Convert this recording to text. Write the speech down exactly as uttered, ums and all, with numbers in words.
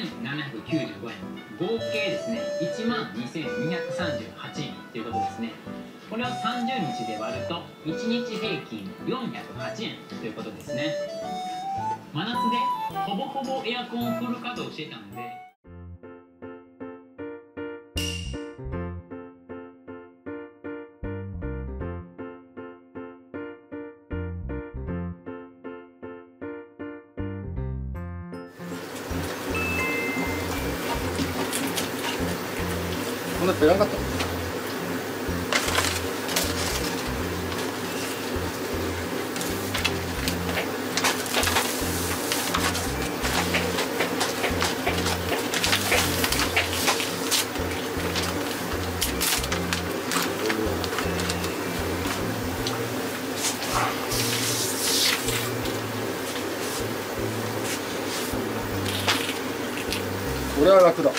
いちまんにせんななひゃくきゅうじゅうごえん、合計ですねいちまんにせんにひゃくさんじゅうはちえんということですね。これをさんじゅうにちで割るといちにち平均よんひゃくはちえんということですね。真夏でほぼほぼエアコンをフル稼働してたんで、こんなペランかった。これは楽だ。